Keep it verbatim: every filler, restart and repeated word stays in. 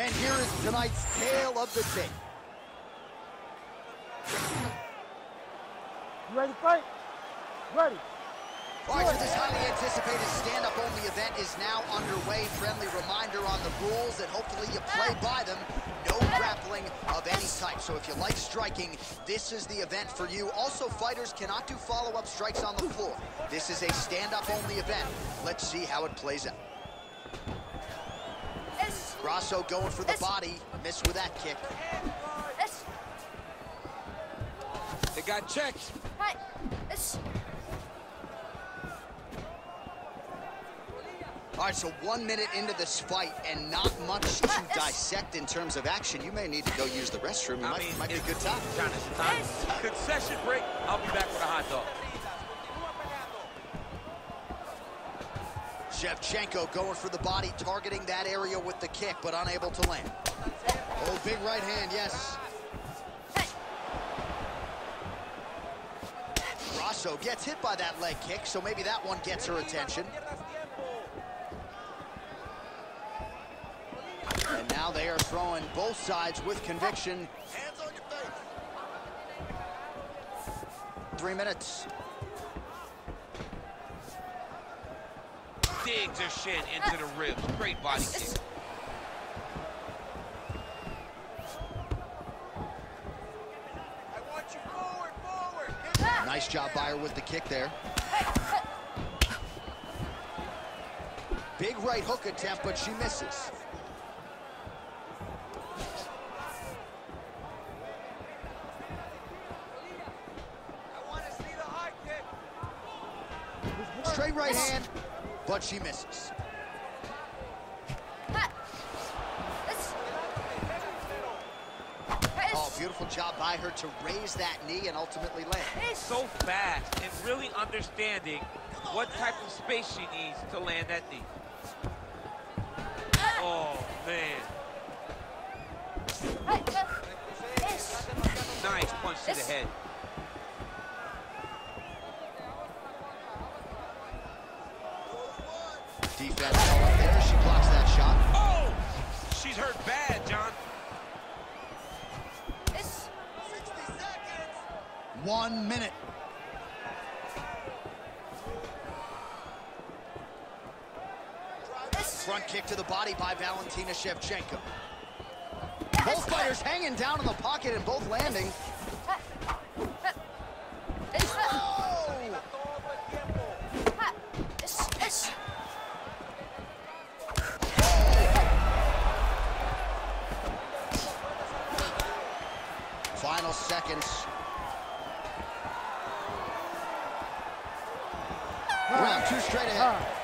And here is tonight's tale of the tape. You ready to fight? Ready. All right, so this highly anticipated stand-up-only event is now underway. Friendly reminder on the rules that hopefully you play by them. No grappling of any type. So if you like striking, this is the event for you. Also, fighters cannot do follow-up strikes on the floor. This is a stand-up-only event. Let's see how it plays out. Grasso going for the body. Missed with that kick. They got checked. Right. All right, so one minute into this fight and not much to dissect in terms of action. You may need to go use the restroom. It might, mean, might be a good time. China, time. Concession break. I'll be back with a hot dog. Shevchenko going for the body, targeting that area with the kick, but unable to land. Oh, big right hand, yes. Grasso gets hit by that leg kick, so maybe that one gets her attention. And now they are throwing both sides with conviction. Hands on your face. Three minutes. Digs her shin into the ribs. Great body kick. I want you forward, forward. Get nice job by her with the kick there. Big right hook attempt, but she misses. Straight right hand, but she misses. Oh, beautiful job by her to raise that knee and ultimately land. So fast and really understanding what type of space she needs to land that knee. Oh, man. Nice punch to the head. Defense all up there. She blocks that shot. Oh! She's hurt bad, John. It's sixty seconds. One minute. It's front kick to the body by Valentina Shevchenko. Both fighters hanging down in the pocket and both landing. Final seconds. Round two straight ahead.